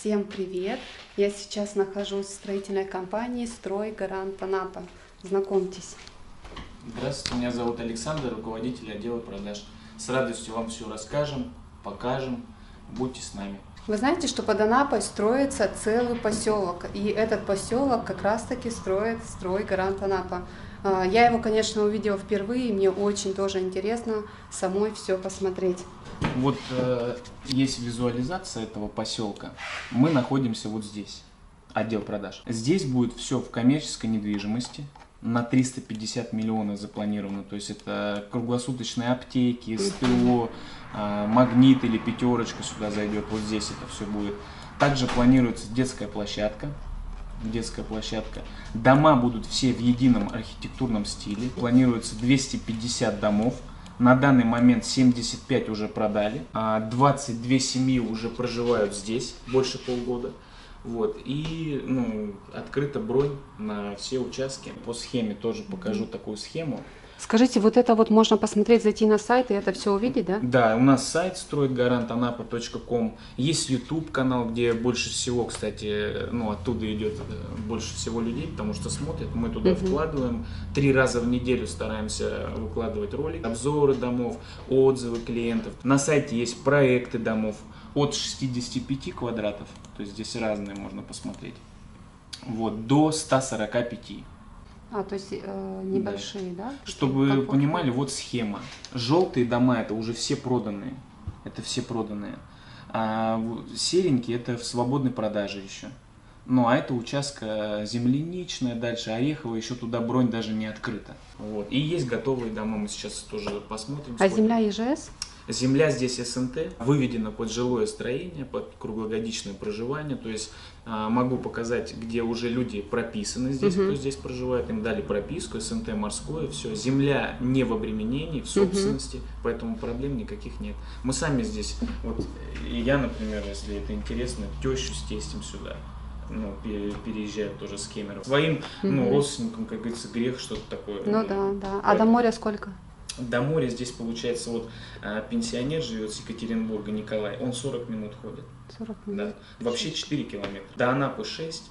Всем привет! Я сейчас нахожусь в строительной компании «Строй Гарант Анапа». Знакомьтесь. Здравствуйте, меня зовут Александр, руководитель отдела продаж. С радостью вам все расскажем, покажем. Будьте с нами. Вы знаете, что под Анапой строится целый поселок, и этот поселок как раз-таки строит «Строй Гарант Анапа». Я его, конечно, увидела впервые, и мне очень тоже интересно самой все посмотреть. Вот есть визуализация этого поселка. Мы находимся вот здесь, отдел продаж. Здесь будет все в коммерческой недвижимости. На 350 миллионов запланировано. То есть это круглосуточные аптеки, СТО, магнит или пятерочка сюда зайдет. Вот здесь это все будет. Также планируется детская площадка. Дома будут все в едином архитектурном стиле. Планируется 250 домов. На данный момент 75 уже продали. 22 семьи уже проживают здесь больше полгода. Вот. И открыта бронь на все участки. По схеме тоже покажу такую схему. Скажите, вот это вот можно посмотреть, зайти на сайт и это все увидеть, да? Да, у нас сайт стройгарантанапа.com. Есть YouTube канал, где больше всего, кстати, оттуда идет больше всего людей, потому что смотрят. Мы туда вкладываем. 3 раза в неделю стараемся выкладывать ролики, обзоры домов, отзывы клиентов. На сайте есть проекты домов от 65 квадратов, то есть здесь разные можно посмотреть, вот, до 145. То есть небольшие, да? Чтобы вы понимали, вот схема. Желтые дома — это уже все проданные. А серенькие — это в свободной продаже еще. Ну, а это участка земляничная, дальше Орехово, еще туда бронь даже не открыта. Вот. И есть готовые дома, мы сейчас тоже посмотрим. А земля ЕЖС? Земля здесь СНТ, выведена под жилое строение, под круглогодичное проживание. То есть могу показать, где уже люди прописаны здесь, кто здесь проживает. Им дали прописку, СНТ морское, все. Земля не в обременении, в собственности, поэтому проблем никаких нет. Мы сами здесь, вот я, например, если это интересно, тещу с тестем сюда. Переезжают тоже с Кемерово. Своим родственникам, как говорится, грех что-то такое. Да. А до моря сколько? До моря здесь получается, вот пенсионер живет с Екатеринбурга, Николай, он 40 минут ходит. 40 минут? Да. Вообще 4 километра. До Анапы 6.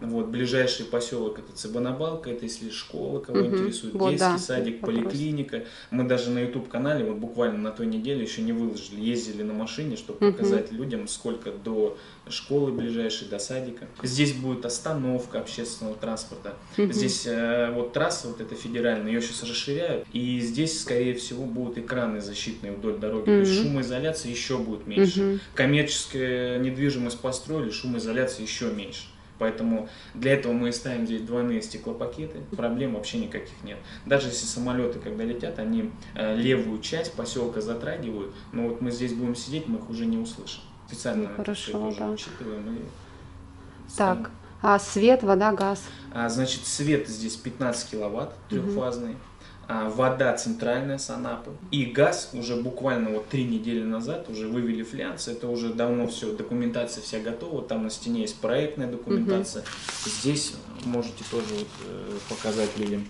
Вот, ближайший поселок — это Цыбанобалка, это если школа, кого интересует, вот, детский садик, поликлиника. Мы даже на YouTube-канале, вот буквально на той неделе еще не выложили, ездили на машине, чтобы показать людям, сколько до школы ближайшей, до садика. Здесь будет остановка общественного транспорта. Здесь вот трасса, вот эта федеральная, ее сейчас расширяют. И здесь, скорее всего, будут экраны защитные вдоль дороги. То есть шумоизоляция еще будет меньше. Коммерческая недвижимость построили, шумоизоляция еще меньше. Поэтому для этого мы и ставим здесь двойные стеклопакеты, проблем вообще никаких нет. Даже если самолеты, когда летят, они левую часть поселка затрагивают, но вот мы здесь будем сидеть, мы их уже не услышим. Специально тоже учитываем. Так, а свет, вода, газ? Значит, свет здесь 15 киловатт, трехфазный. Вода центральная с Анапы. И газ уже буквально вот 3 недели назад уже вывели флянс. Это уже давно все, документация вся готова. Там на стене есть проектная документация. Здесь можете тоже вот, показать людям.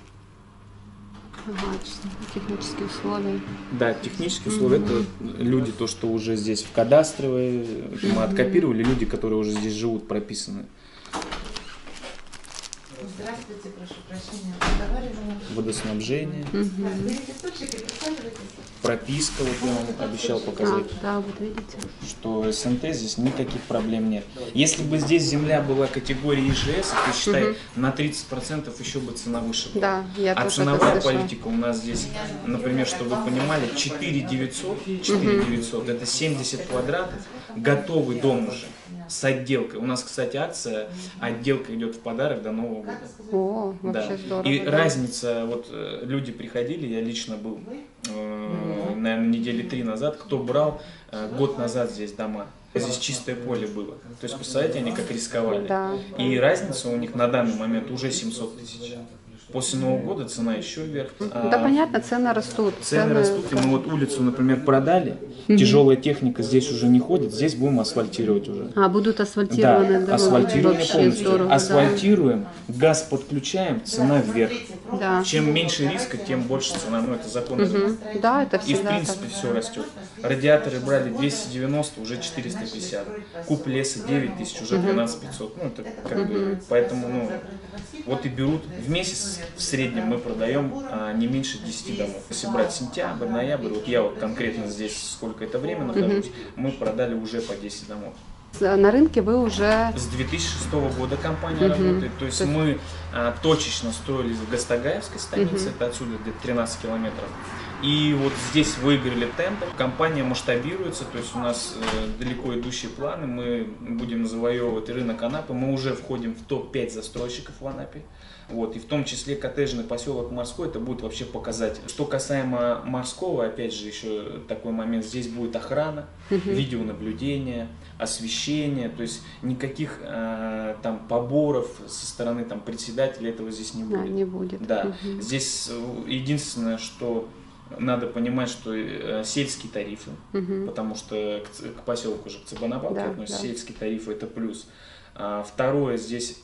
Технические условия. Да, технические условия. Это люди, то, что уже здесь в кадастровой. Мы откопировали, люди, которые уже здесь живут, прописаны. Здравствуйте, прошу прощения, водоснабжение, прописка, вот я вам обещал показать, вот видите, что СНТ здесь никаких проблем нет. Если бы здесь земля была категории ИЖС, то считай, на 30% еще бы цена выше была. А ценовая политика у нас здесь, например, чтобы вы понимали, 4900, это 70 квадратов, готовый дом уже. С отделкой. У нас, кстати, акция, отделка идет в подарок до Нового года. О, вообще здорово. И разница, вот люди приходили, я лично был, наверное, недели 3 назад, кто брал год назад здесь дома. Здесь чистое поле было. То есть, представляете, они как рисковали. И разница у них на данный момент уже 700 тысяч. После Нового года цена еще вверх. Да, понятно, цены растут. Цены растут, и мы вот улицу, например, продали, тяжелая техника здесь уже не ходит, здесь будем асфальтировать уже. А, будут асфальтированные дороги. Асфальтируем полностью. Здорово, асфальтируем, да. Газ подключаем, цена вверх. Да. Чем меньше риска, тем больше цена, но это законно. Да, это всегда. И в принципе так. Все растет. Радиаторы брали 290, уже 450. Куб леса 9000, уже 12500. Ну, это как бы, поэтому, ну, вот и берут. В месяц в среднем мы продаем не меньше 10 домов. Если брать сентябрь, ноябрь, вот я вот конкретно здесь сколько это время нахожусь, мы продали уже по 10 домов. На рынке вы уже... С 2006 года компания работает, то есть мы точечно строились в Гостагаевской станице, это отсюда где-то 13 километров. И вот здесь выиграли тендер, компания масштабируется, то есть у нас далеко идущие планы, мы будем завоевывать рынок Анапы, мы уже входим в топ-5 застройщиков в Анапе. Вот, и в том числе коттеджный поселок Морской, это будет вообще показатель. Что касаемо Морского, опять же, еще такой момент, здесь будет охрана, видеонаблюдение, освещение, то есть никаких там поборов со стороны там председателя этого здесь не будет. Да, не будет. Да. Здесь единственное, что надо понимать, что сельские тарифы, потому что к поселку уже к Цыбанобалке относятся, сельские тарифы это плюс. Второе, здесь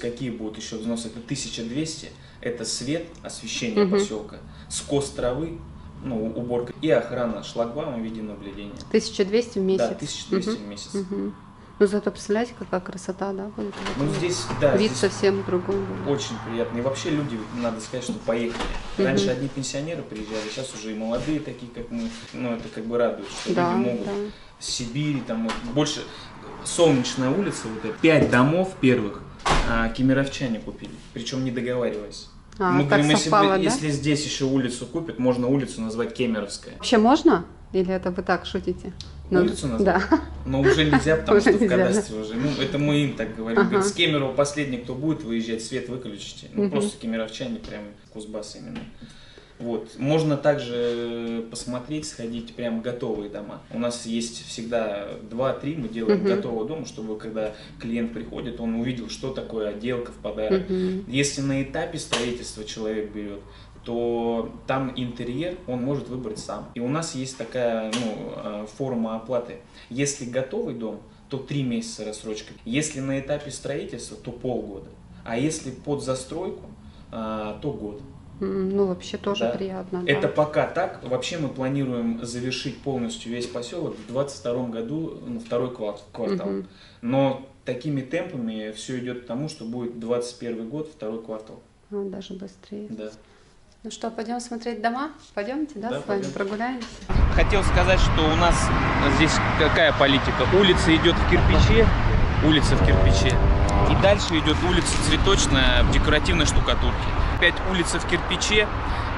какие будут еще взносы? Это 1200, это свет, освещение поселка, скос травы, ну, уборка и охрана шлагбаума в виде наблюдения. 1200 в месяц? Да, 1200 в месяц. Ну, зато представляете, какая красота, да, будет? Ну, здесь, да. Вид здесь совсем другой. Очень приятный. И вообще люди, надо сказать, что поехали. Раньше одни пенсионеры приезжали, сейчас уже и молодые такие, как мы. Ну, это как бы радует, что люди могут в Сибири, там, вот, больше. Солнечная улица, вот это 5 домов первых. Кемеровчане купили, причем не договариваясь. Мы говорим, совпало, если здесь еще улицу купят, можно улицу назвать Кемеровская. Вообще можно? Или это вы так шутите? Но... Улицу назвать? Да. Но уже нельзя, потому что в кадастре уже. Ну, это мы им так говорим. С Кемерово последний, кто будет выезжать, свет выключите. Ну, просто кемеровчане, прям Кузбасс именно. Вот. Можно также посмотреть, сходить прям готовые дома. У нас есть всегда 2-3, мы делаем готового дома, чтобы когда клиент приходит, он увидел, что такое отделка в подарок. Если на этапе строительства человек берет, то там интерьер он может выбрать сам. И у нас есть такая, ну, форма оплаты. Если готовый дом, то 3 месяца рассрочка. Если на этапе строительства, то полгода. А если под застройку, то год. Ну, вообще тоже приятно. Да. Это пока так. Вообще мы планируем завершить полностью весь поселок в 2022 году, на второй квартал. Но такими темпами все идет к тому, что будет 2021 год, второй квартал. Ну, даже быстрее. Да. Ну что, пойдем смотреть дома? Пойдемте, да с вами пойдем. Прогуляемся? Хотел сказать, что у нас здесь какая политика? Улица идет в кирпиче. Улица в кирпиче. И дальше идет улица цветочная в декоративной штукатурке. Опять улица в кирпиче,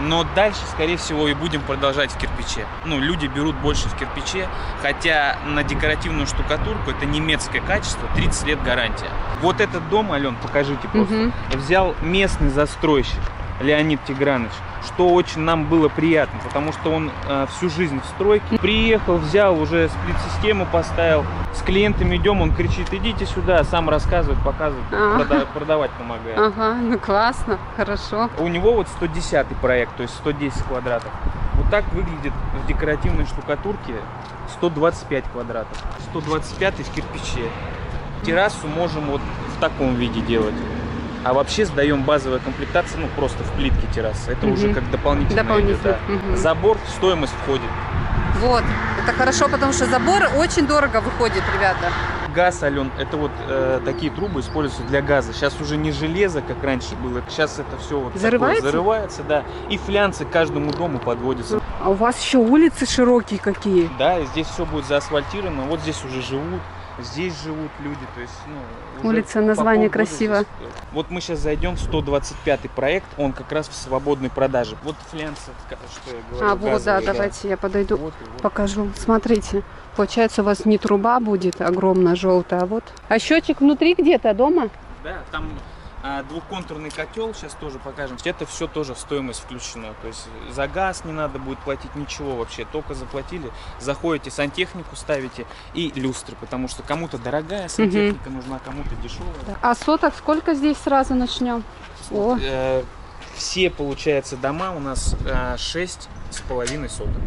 но дальше, скорее всего, и будем продолжать в кирпиче. Ну, люди берут больше в кирпиче, хотя на декоративную штукатурку это немецкое качество, 30 лет гарантия. Вот этот дом, Ален, покажите просто, взял местный застройщик Леонид Тигранович, что очень нам было приятно, потому что он всю жизнь в стройке. Приехал, взял, уже сплит-систему поставил. С клиентами идем, он кричит, идите сюда, сам рассказывает, показывает, продавать помогает. Ну классно, хорошо. У него вот 110-й проект, то есть 110 квадратов. Вот так выглядит в декоративной штукатурке 125 квадратов. 125-й в кирпиче. Террасу можем вот в таком виде делать. А вообще сдаем базовая комплектация, ну просто в плитке террасы. Это уже как дополнительно. Забор, стоимость входит. Вот, это хорошо, потому что забор очень дорого выходит, ребята. Газ, Ален, это вот такие трубы используются для газа. Сейчас уже не железо, как раньше было. Сейчас это все вот зарывается, да. И флянцы к каждому дому подводятся. А у вас еще улицы широкие какие? Да, здесь все будет заасфальтировано. Вот здесь уже живут. Здесь живут люди, то есть, ну, улица, название красиво. Здесь. Вот мы сейчас зайдем в 125-й проект, он как раз в свободной продаже. Вот флянцы, что я говорю. А, вот, да, давайте я подойду, вот, покажу. Смотрите, получается у вас не труба будет огромная, желтая, а вот. А счетчик внутри где-то дома? Да, там Двухконтурный котел, сейчас тоже покажем. Это все тоже в стоимость включено. То есть за газ не надо будет платить ничего вообще. Только заплатили, заходите, сантехнику ставите и люстры. Потому что кому-то дорогая сантехника нужна, кому-то дешевая. А соток сколько здесь сразу начнем? Все, получается, дома у нас 6,5 соток.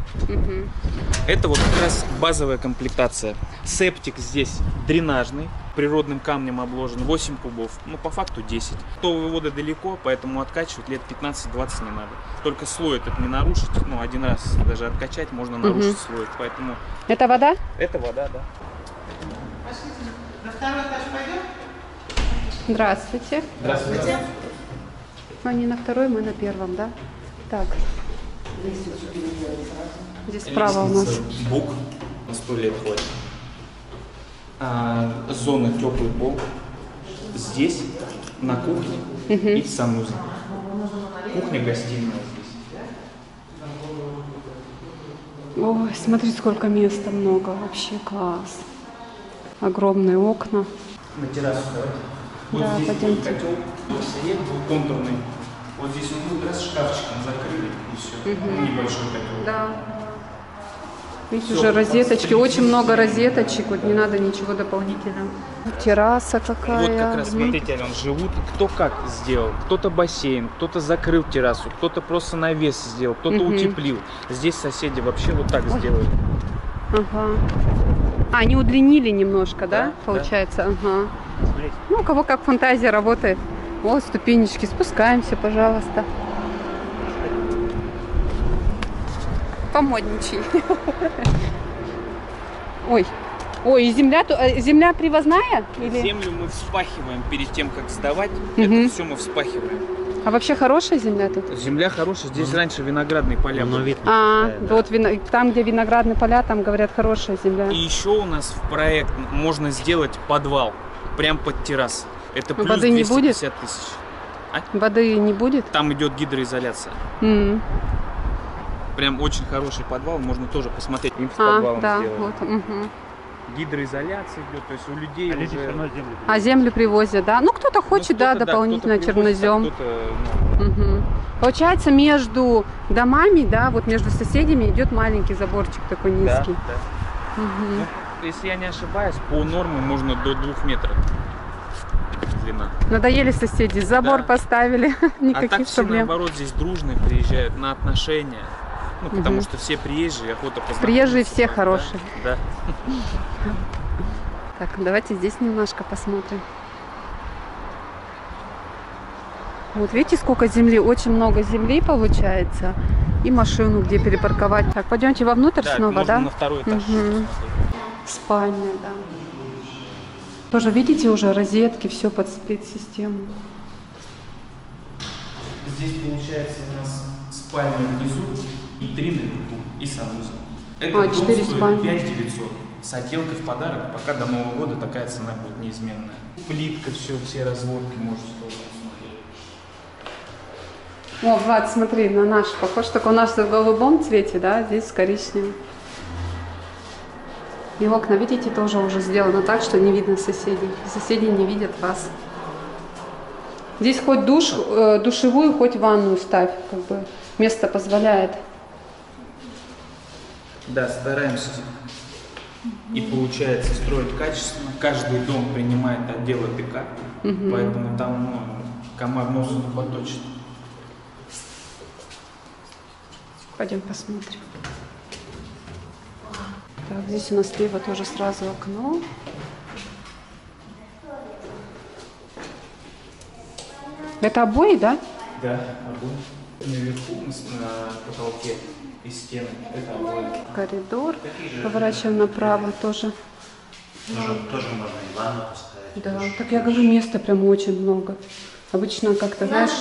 Это вот как раз базовая комплектация. Септик здесь дренажный, природным камнем обложен, 8 кубов, ну по факту 10. Отток воды далеко, поэтому откачивать лет 15-20 не надо. Только слой этот не нарушить, ну один раз даже откачать можно нарушить слой, поэтому... Это вода? Это вода, да. Пошлите, на второй этаж пойдем? Здравствуйте. Здравствуйте. Они на второй, мы на первом, да? Так. Здесь справа у нас. Бук на 100 лет хватит. Зона теплый пол. Здесь на кухне и санузел. Кухня-гостиная здесь. Ой, смотри, сколько места много. Вообще класс. Огромные окна. На террасу давайте. Вот да, здесь будет котел, контурный. Вот здесь он будет раз шкафчиком закрыли и все. Небольшой котел. Да. Видите, уже розеточки, очень много розеточек, вот не надо ничего дополнительного. Терраса какая. Вот как раз, смотрите, Ален, живут, кто как сделал. Кто-то бассейн, кто-то закрыл террасу, кто-то просто навес сделал, кто-то утеплил. Здесь соседи вообще вот так сделали. Ага. А, они удлинили немножко, да? Получается, ага. Ну, у кого как фантазия работает. Вот ступенечки, спускаемся, пожалуйста. Помодничай. Ой, ой, и земля привозная? Или? Землю мы вспахиваем перед тем, как сдавать. Это все мы вспахиваем. А вообще хорошая земля тут? Земля хорошая. Здесь раньше виноградные поля. Там, где виноградные поля, там, говорят, хорошая земля. И еще у нас в проект можно сделать подвал. Прям под террас. Это плюс 250 тысяч. А? Воды не будет? Там идет гидроизоляция. Прям очень хороший подвал. Можно тоже посмотреть. Им с подвалом сделали. Вот, гидроизоляция идет. То есть у людей уже... землю привозят, да? Ну, кто-то хочет, кто-то, да, дополнительно чернозем. Получается, между домами, да, вот между соседями идет маленький заборчик такой низкий. Да, да. Если я не ошибаюсь, по нормам можно до 2 метров длина. Надоели соседи, забор поставили, никаких проблем. А так все, наоборот, здесь дружные приезжают на отношения, ну, потому что все приезжие, охота познакомиться. Приезжие все хорошие. Да. Так, давайте здесь немножко посмотрим. Вот видите, сколько земли, очень много земли получается. И машину где перепарковать. Так, пойдемте вовнутрь снова, да? На второй этаж. Спальня, да. Тоже, видите, уже розетки, все под спецсистему. Здесь, получается, у нас спальня внизу, и 3 наверху, и санузел. Это 4 спальни. 5900. С отделкой в подарок, пока до Нового года такая цена будет неизменная. Плитка, все разводки можно тоже посмотреть. О, Влад, смотри, на наш похож. Только у нас в голубом цвете, да, здесь с коричневым. И окна, видите, тоже уже сделано так, что не видно соседей. Соседи не видят вас. Здесь хоть душевую, хоть ванную ставь. Как бы место позволяет. Да, стараемся. И получается строить качественно. Каждый дом принимает отдел АПК. Поэтому там комар носу не поточно. Пойдем посмотрим. Так, здесь у нас слева тоже сразу окно. Это обои, да? Да, обои. Наверху на потолке и стены. Это обои. Коридор. Поворачиваем направо тоже. Тоже можно и ванну поставить. Да, так я говорю, места прям очень много. Обычно как-то, знаешь,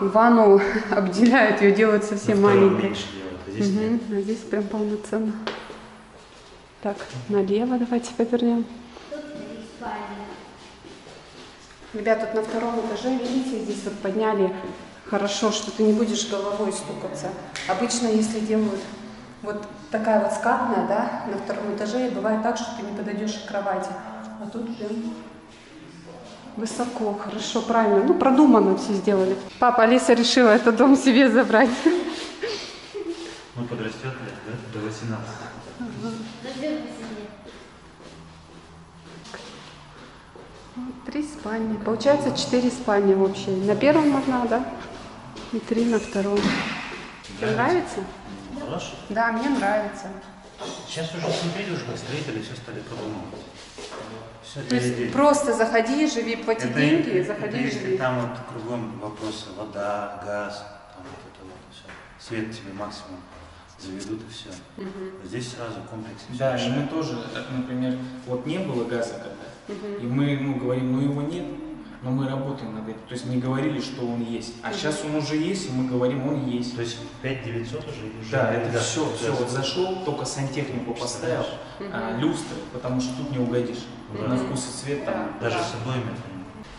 ванну обделяют, ее делают совсем маленькой. А здесь прям полноценно. Так, налево давайте повернем. Ребята, тут на втором этаже, видите, здесь вот подняли хорошо, что ты не будешь головой стукаться. Обычно, если делают вот такая вот скатная, да, на втором этаже, бывает так, что ты не подойдешь к кровати. А тут прям Высоко, хорошо, правильно. Ну, продуманно все сделали. Папа, Алиса решила этот дом себе забрать. Ну, подрастет лет, да? До 18. Ага. Вот, 3 спальни. Получается 4 спальни в общем. На первом одна, да? И 3 на втором. Тебе нравится? Хорошо. Да, мне нравится. Сейчас уже смотрели, уже как строители все стали продумывать. То есть просто заходи, живи, плати деньги, заходи и живи. Там вот кругом вопросы, вода, газ, там вот все. Свет тебе максимум заведут и все. Угу. Здесь сразу комплекс. Да, и мы тоже, например, вот не было газа когда, угу. И мы говорим, ну его нет, но мы работаем над этим. То есть не говорили, что он есть. А сейчас он уже есть, и мы говорим, он есть. То есть 5900 уже? Да, это газ, все, все. Вот зашел, только сантехнику поставил, люстры, потому что тут не угодишь. Да. На вкус и цвет, там, даже с обоими.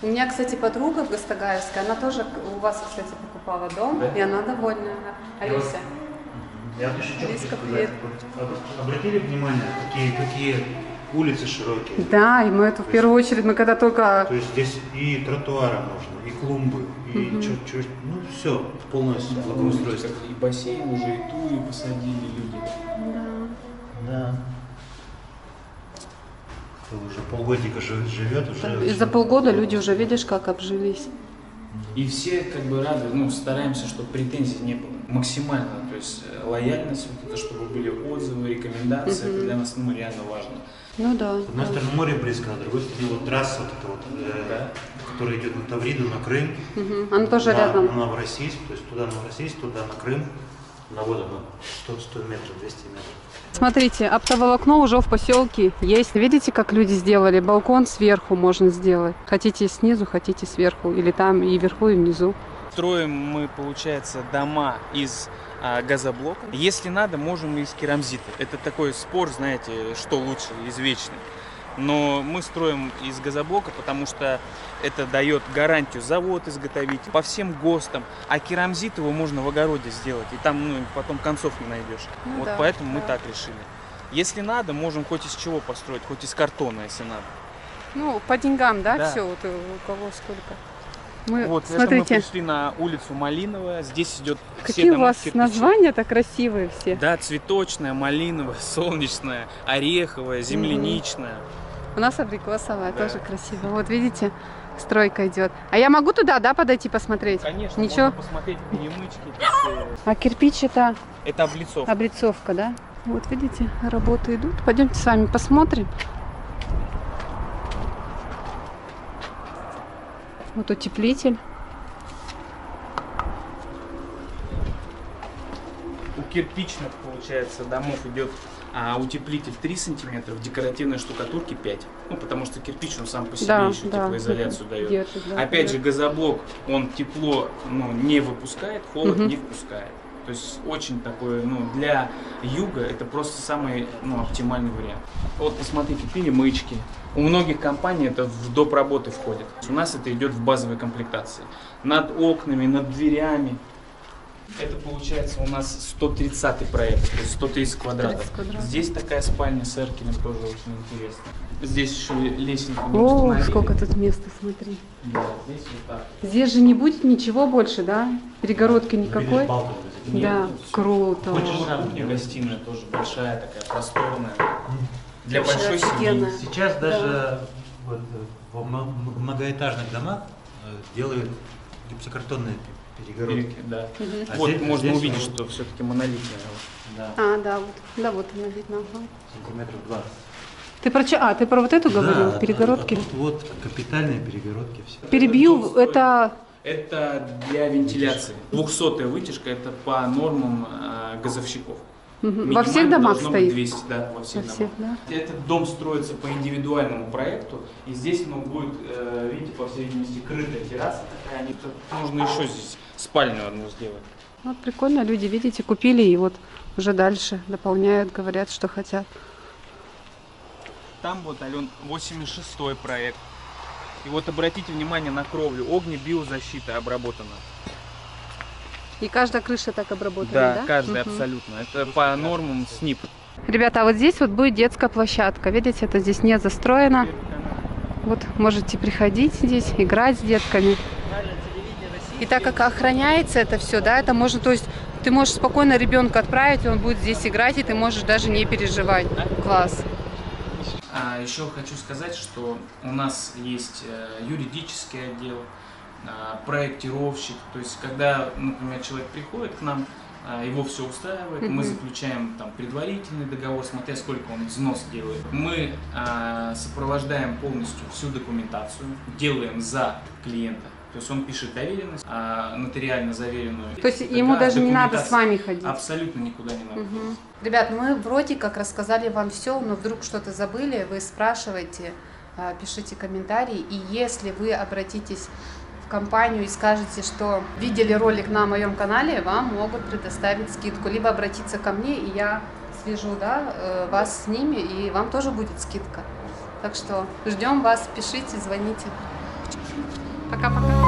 У меня, кстати, подруга в Гостагаевской, она тоже у вас, кстати, покупала дом, да? И она довольна. Алиса, я вот еще что-то сказать. Обратили внимание, какие улицы широкие? Да, и мы это в первую очередь, мы когда только... То есть здесь и тротуары можно, и клумбы, и ну все, полностью благоустройство. И бассейн уже, и тую посадили люди. Да. Уже полгодика живет, уже... И за полгода люди уже, видишь, как обжились. И все как бы рады, ну, стараемся, чтобы претензий не было. Максимально, то есть лояльность, вот это, чтобы были отзывы, рекомендации, это для нас, ну, реально важно. Ну да. С одной стороны море близко, а с другой стороны вот трасса, вот эта вот, которая идет на Тавриду, на Крым. Она тоже рядом. На Новороссийск, то есть туда на Новороссийск, туда на Крым. На воду 100 метров, 200 метров. Смотрите, оптоволокно уже в поселке есть. Видите, как люди сделали? Балкон сверху можно сделать. Хотите снизу, хотите сверху. Или там и вверху, и внизу. Строим мы, получается, дома из газоблока. Если надо, можем из керамзита. Это такой спор, знаете, что лучше, извечный. Но мы строим из газоблока, потому что это дает гарантию завод изготовить по всем ГОСТам. А керамзит его можно в огороде сделать, и там потом концов не найдешь. Ну, вот да, поэтому мы так решили. Если надо, можем хоть из чего построить, хоть из картона, если надо. Ну, по деньгам, да, все, вот у кого сколько. Мы, вот, смотрите, мы пришли на улицу Малиновая, здесь идет... Какие все у вас названия-то красивые все. Да, цветочная, малиновая, солнечная, ореховая, земляничная. У нас абрикосовая, тоже красиво. Вот видите, стройка идет. А я могу туда, да, подойти посмотреть? Конечно, ничего? Можно посмотреть перемычки. А кирпич это? Это облицовка. Облицовка, да? Вот видите, работы идут. Пойдемте с вами посмотрим. Вот утеплитель. У кирпичных, получается, домов идет утеплитель 3 сантиметра, декоративной штукатурки 5. Ну, потому что кирпич, он сам по себе еще теплоизоляцию дает. Держит, да, Опять же, газоблок, он тепло не выпускает, холод не впускает. То есть очень такое, ну, для юга это просто самый оптимальный вариант. Вот посмотрите, перемычки. У многих компаний это в доп. Работы входит. У нас это идет в базовой комплектации. Над окнами, над дверями. Это получается у нас 130-й проект, то есть 130 квадратов. Здесь такая спальня с эркелем тоже очень интересно. Здесь еще лестница. О, сколько тут места, смотри. Да, здесь вот так. Здесь же не будет ничего больше, да? Перегородки никакой. Нет, да, круто. Кухня, гостиная тоже большая, такая просторная. Для большой семьи. Сейчас даже во многоэтажных домах делают гипсокартонные перегородки. А вот здесь можно увидеть, что все-таки монолитная. Вот она видна. Сантиметров 20. Ты про вот эту говорил? Перегородки? Вот капитальные перегородки. Перебью, это... Это для вентиляции. 200-я вытяжка, это по нормам газовщиков. Во всех домах стоит? 200, да, во всех домах. Этот дом строится по индивидуальному проекту, и здесь будет, видите, по всей видимости, крытая терраса такая. Нужно еще здесь спальню одну сделать. Вот прикольно, люди, видите, купили и вот уже дальше дополняют, говорят, что хотят. Там вот, Ален, 86-й проект. И вот обратите внимание на кровлю, огнебиозащита обработана. И каждая крыша так обработана, да? Да, каждая абсолютно. Это по нормам СНИП. Ребята, а вот здесь вот будет детская площадка. Видите, это здесь не застроено. Вот можете приходить здесь, играть с детками. И так как охраняется это все, да, это можно, то есть ты можешь спокойно ребенка отправить, он будет здесь играть, и ты можешь даже не переживать. Класс. А еще хочу сказать, что у нас есть юридический отдел, проектировщик. То есть когда, например, человек приходит к нам, его все устраивает, мы заключаем там предварительный договор, смотря сколько он взнос делает. Мы сопровождаем полностью всю документацию, делаем за клиента. То есть он пишет доверенность, нотариально заверенную. То есть ему даже не надо с вами ходить? Абсолютно никуда не надо. Угу. Ребят, мы вроде как рассказали вам все, но вдруг что-то забыли, вы спрашиваете, пишите комментарии. И если вы обратитесь в компанию и скажете, что видели ролик на моем канале, вам могут предоставить скидку. Либо обратиться ко мне, и я свяжу, да, вас с ними, и вам тоже будет скидка. Так что ждем вас, пишите, звоните. Пока-пока.